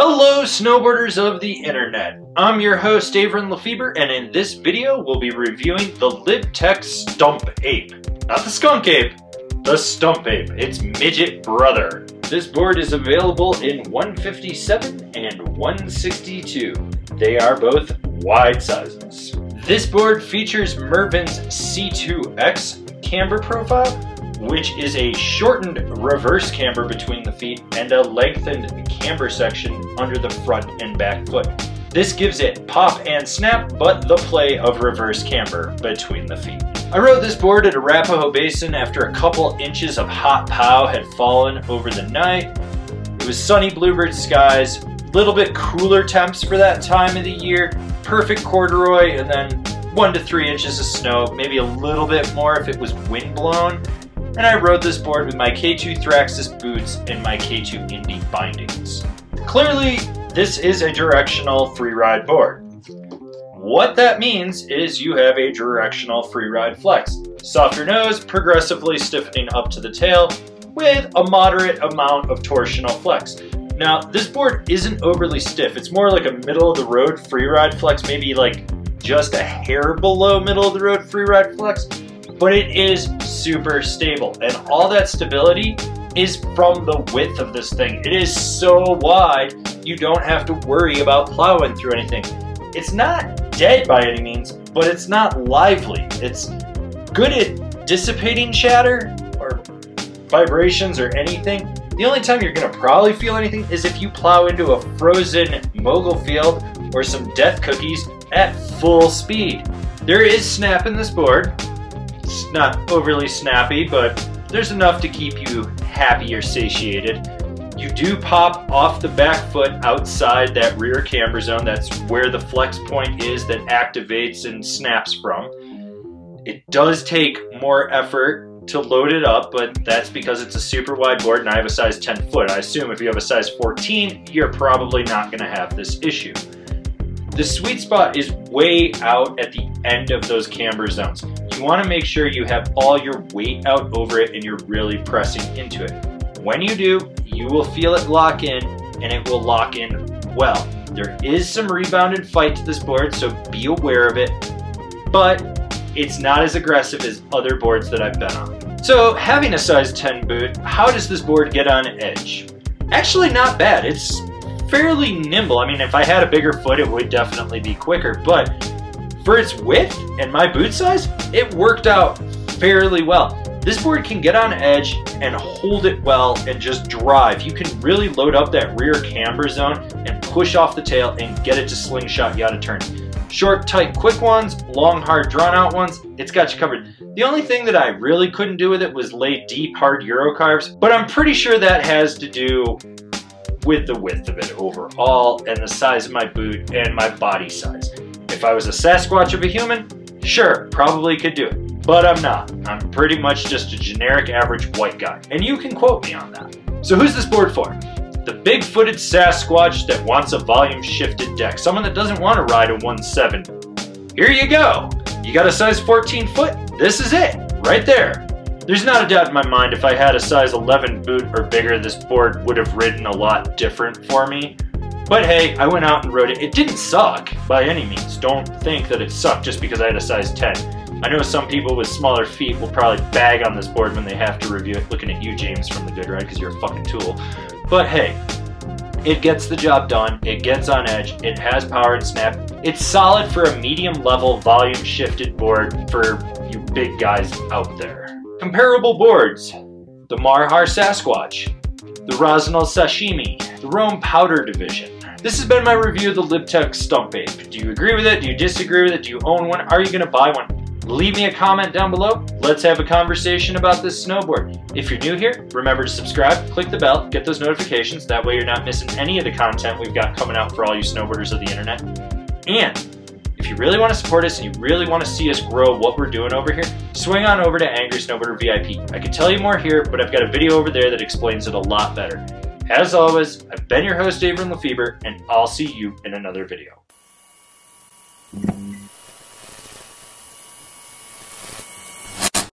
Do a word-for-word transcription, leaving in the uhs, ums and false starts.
Hello snowboarders of the internet, I'm your host Avran LeFeber, and in this video we'll be reviewing the Lib Tech Stump Ape. Not the skunk ape, the stump ape, its midget brother. This board is available in one fifty-seven and one sixty-two. They are both wide sizes. This board features Mervin's C two X camber profile, which is a shortened reverse camber between the feet and a lengthened camber section under the front and back foot. This gives it pop and snap, but the play of reverse camber between the feet. I rode this board at Arapahoe Basin after a couple inches of hot pow had fallen over the night. It was sunny bluebird skies, little bit cooler temps for that time of the year, perfect corduroy, and then one to three inches of snow, maybe a little bit more if it was windblown. And I rode this board with my K two Thraxis boots and my K two Indy bindings. Clearly, this is a directional free ride board. What that means is you have a directional free ride flex. Softer nose, progressively stiffening up to the tail with a moderate amount of torsional flex. Now, this board isn't overly stiff. It's more like a middle of the road free ride flex, maybe like just a hair below middle of the road free ride flex. But it is super stable, and all that stability is from the width of this thing. It is so wide, you don't have to worry about plowing through anything. It's not dead by any means, but it's not lively. It's good at dissipating chatter or vibrations or anything. The only time you're gonna probably feel anything is if you plow into a frozen mogul field or some death cookies at full speed. There is snap in this board. It's not overly snappy, but there's enough to keep you happy or satiated. You do pop off the back foot outside that rear camber zone. That's where the flex point is that activates and snaps from. It does take more effort to load it up, but that's because it's a super wide board and I have a size ten foot. I assume if you have a size fourteen, you're probably not gonna have this issue. The sweet spot is way out at the end of those camber zones. You want to make sure you have all your weight out over it and you're really pressing into it. When you do, you will feel it lock in, and it will lock in well. There is some rebounded fight to this board, so be aware of it, but it's not as aggressive as other boards that I've been on. So having a size ten boot, how does this board get on edge? Actually not bad. It's fairly nimble. I mean, if I had a bigger foot, it would definitely be quicker, but for its width and my boot size, it worked out fairly well. This board can get on edge and hold it well and just drive. You can really load up that rear camber zone and push off the tail and get it to slingshot you out of turns. Short, tight, quick ones, long, hard, drawn-out ones, it's got you covered. The only thing that I really couldn't do with it was lay deep, hard Euro carves, but I'm pretty sure that has to do with the width of it overall and the size of my boot and my body size. If I was a Sasquatch of a human, sure, probably could do it, but I'm not. I'm pretty much just a generic average white guy, and you can quote me on that. So who's this board for? The big-footed Sasquatch that wants a volume-shifted deck, someone that doesn't want to ride a one seventy. Here you go. You got a size fourteen foot? This is it, right there. There's not a doubt in my mind if I had a size eleven boot or bigger, this board would have ridden a lot different for me. But hey, I went out and rode it. It didn't suck by any means. Don't think that it sucked just because I had a size ten. I know some people with smaller feet will probably bag on this board when they have to review it, looking at you, James, from The Good Ride, because you're a fucking tool. But hey, it gets the job done. It gets on edge. It has power and snap. It's solid for a medium-level volume-shifted board for you big guys out there. Comparable boards: the Marhar Sasquatch, the Rosnall Sashimi, the Rome Powder Division. This has been my review of the Lib Tech Stump Ape. Do you agree with it? Do you disagree with it? Do you own one? Are you going to buy one? Leave me a comment down below. Let's have a conversation about this snowboard. If you're new here, remember to subscribe, click the bell, get those notifications. That way you're not missing any of the content we've got coming out for all you snowboarders of the internet. And if you really want to support us and you really want to see us grow what we're doing over here, swing on over to Angry Snowboarder V I P. I could tell you more here, but I've got a video over there that explains it a lot better. As always, I've been your host, Avran LeFeber, and I'll see you in another video.